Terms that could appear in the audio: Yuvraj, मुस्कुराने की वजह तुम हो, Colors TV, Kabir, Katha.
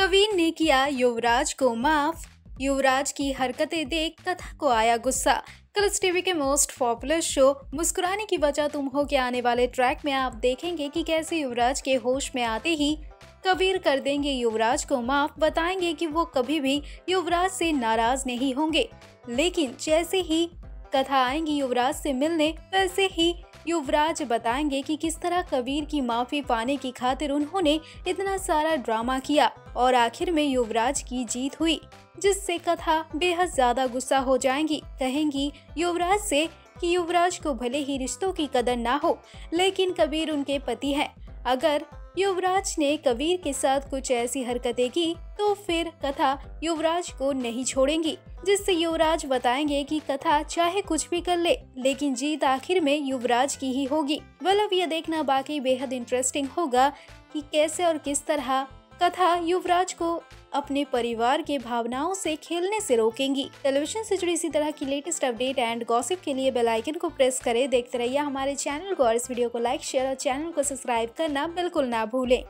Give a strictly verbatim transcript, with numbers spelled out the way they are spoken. कवीन ने किया युवराज को माफ। युवराज की हरकतें देख कथा को आया गुस्सा। कलर्स टीवी के मोस्ट पॉपुलर शो मुस्कुराने की वजह तुम हो के आने वाले ट्रैक में आप देखेंगे कि कैसे युवराज के होश में आते ही कबीर कर देंगे युवराज को माफ, बताएंगे कि वो कभी भी युवराज से नाराज नहीं होंगे। लेकिन जैसे ही कथा आएंगी युवराज से मिलने, वैसे ही युवराज बताएंगे कि किस तरह कबीर की माफ़ी पाने की खातिर उन्होंने इतना सारा ड्रामा किया और आखिर में युवराज की जीत हुई, जिससे कथा बेहद ज़्यादा गुस्सा हो जाएंगी। कहेंगी युवराज से कि युवराज को भले ही रिश्तों की कदर ना हो, लेकिन कबीर उनके पति हैं। अगर युवराज ने कबीर के साथ कुछ ऐसी हरकतें की तो फिर कथा युवराज को नहीं छोड़ेंगी, जिससे युवराज बताएंगे कि कथा चाहे कुछ भी कर ले, लेकिन जीत आखिर में युवराज की ही होगी। वेल, अब ये देखना बाकी बेहद इंटरेस्टिंग होगा कि कैसे और किस तरह कथा युवराज को अपने परिवार के भावनाओं से खेलने से रोकेंगी। टेलीविजन से जुड़ी इसी तरह की लेटेस्ट अपडेट एंड गॉसिप के लिए बेल आइकन को प्रेस करें। देखते रहिए हमारे चैनल को और इस वीडियो को लाइक, शेयर और चैनल को सब्सक्राइब करना बिल्कुल ना भूलें।